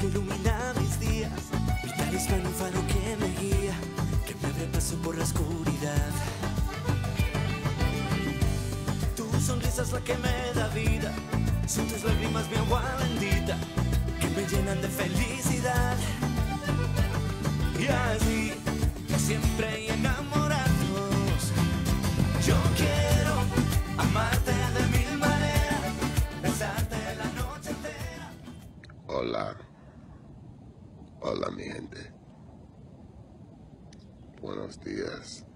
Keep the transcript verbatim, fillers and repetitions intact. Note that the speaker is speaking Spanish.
que ilumina mis días, mi talismán, un faro que me guía, que me abre paso por la oscuridad. Tu sonrisa es la que me da vida, son tus lágrimas mi agua bendita, que me llenan de felicidad. Y así, siempre enamorados, yo quiero amarte de mil maneras, besarte la noche entera. Hola, hola mi gente, buenos días.